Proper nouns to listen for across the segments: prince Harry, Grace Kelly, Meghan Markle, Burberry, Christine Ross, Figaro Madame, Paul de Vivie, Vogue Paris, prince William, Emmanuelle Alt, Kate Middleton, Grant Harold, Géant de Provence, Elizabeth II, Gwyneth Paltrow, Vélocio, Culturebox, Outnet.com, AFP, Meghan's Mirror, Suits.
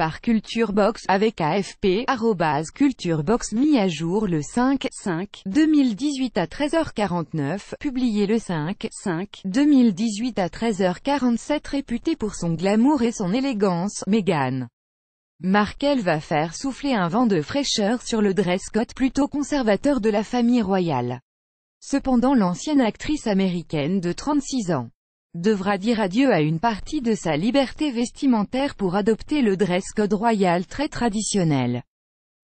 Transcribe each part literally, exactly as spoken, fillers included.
par Culturebox avec A F P, arrobase Culturebox mis à jour le cinq cinq deux mille dix-huit à treize heures quarante-neuf, publié le cinq cinq deux mille dix-huit à treize heures quarante-sept. Réputée pour son glamour et son élégance, Meghan Markle va faire souffler un vent de fraîcheur sur le dress code plutôt conservateur de la famille royale. Cependant, l'ancienne actrice américaine de trente-six ans devra dire adieu à une partie de sa liberté vestimentaire pour adopter le dress code royal très traditionnel,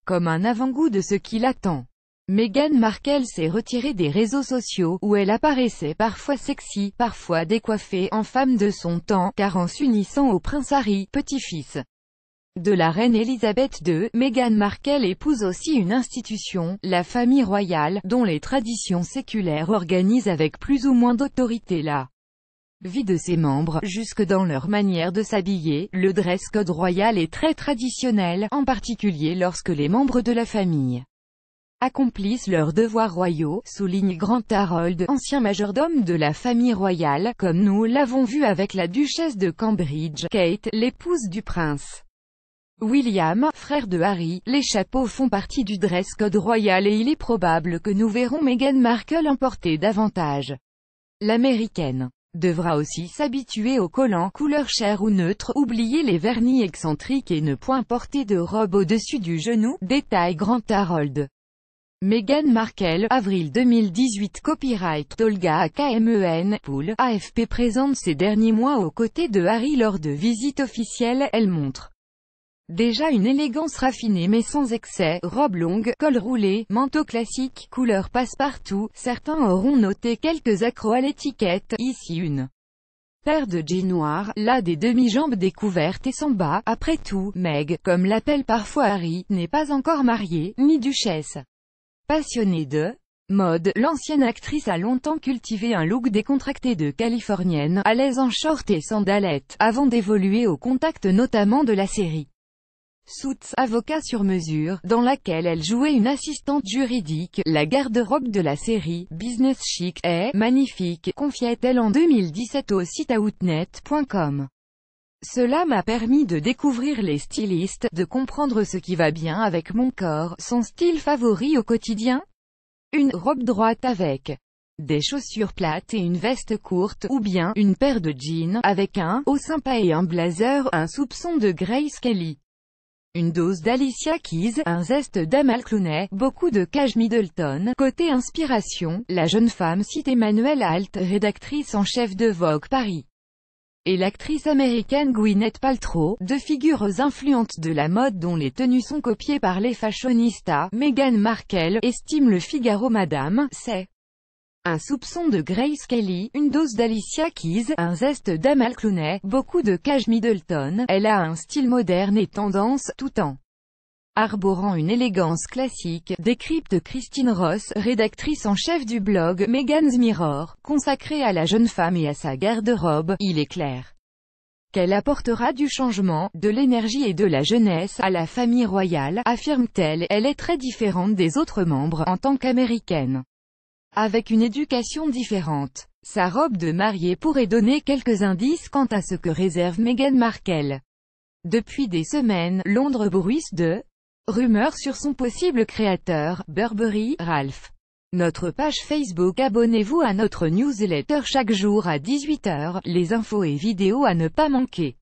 comme un avant-goût de ce qui l'attend. Meghan Markle s'est retirée des réseaux sociaux, où elle apparaissait parfois sexy, parfois décoiffée en femme de son temps, car en s'unissant au prince Harry, petit-fils de la reine Elizabeth deux, Meghan Markle épouse aussi une institution, la famille royale, dont les traditions séculaires organisent avec plus ou moins d'autorité la vie de ses membres, jusque dans leur manière de s'habiller. Le dress code royal est très traditionnel, en particulier lorsque les membres de la famille accomplissent leurs devoirs royaux, souligne Grant Harold, ancien majordome de la famille royale, comme nous l'avons vu avec la duchesse de Cambridge, Kate, l'épouse du prince William, frère de Harry. Les chapeaux font partie du dress code royal et il est probable que nous verrons Meghan Markle en porter davantage. L'américaine devra aussi s'habituer aux collants, couleur chair ou neutre, oublier les vernis excentriques et ne point porter de robe au-dessus du genou, détaille Grant Harold. Meghan Markle, avril deux mille dix-huit. Copyright Olga K M E N, Pool. A F P présente ces derniers mois aux côtés de Harry lors de visites officielles. Elle montre déjà une élégance raffinée mais sans excès, robe longue, col roulé, manteau classique, couleur passe-partout. Certains auront noté quelques accros à l'étiquette, ici une paire de jeans noirs, là des demi-jambes découvertes et sans bas. Après tout, Meg, comme l'appelle parfois Harry, n'est pas encore mariée, ni duchesse. Passionnée de mode, l'ancienne actrice a longtemps cultivé un look décontracté de californienne, à l'aise en short et sandalettes, avant d'évoluer au contact notamment de la série Suits, avocat sur mesure, dans laquelle elle jouait une assistante juridique. La garde-robe de la série, business chic, est « magnifique », confiait-elle en deux mille dix-sept au site Outnet point com. Cela m'a permis de découvrir les stylistes, de comprendre ce qui va bien avec mon corps, son style favori au quotidien. Une robe droite avec des chaussures plates et une veste courte, ou bien une paire de jeans, avec un haut sympa et un blazer, un soupçon de Grace Kelly, une dose d'Alicia Keys, un zeste d'Amal Clooney, beaucoup de Kate Middleton. Côté inspiration, la jeune femme cite Emmanuelle Alt, rédactrice en chef de Vogue Paris, et l'actrice américaine Gwyneth Paltrow, deux figures influentes de la mode dont les tenues sont copiées par les fashionistas. Meghan Markle, estime le Figaro Madame, c'est un soupçon de Grace Kelly, une dose d'Alicia Keys, un zeste d'Amal Clooney, beaucoup de Kate Middleton. Elle a un style moderne et tendance, tout en arborant une élégance classique, décrypte Christine Ross, rédactrice en chef du blog Meghan's Mirror, consacré à la jeune femme et à sa garde-robe. Il est clair qu'elle apportera du changement, de l'énergie et de la jeunesse à la famille royale, affirme-t-elle. Elle est très différente des autres membres, en tant qu'américaine, avec une éducation différente. Sa robe de mariée pourrait donner quelques indices quant à ce que réserve Meghan Markle. Depuis des semaines, Londres bruisse de rumeurs sur son possible créateur, Burberry, Ralph. Notre page Facebook. Abonnez-vous à notre newsletter chaque jour à dix-huit heures, les infos et vidéos à ne pas manquer.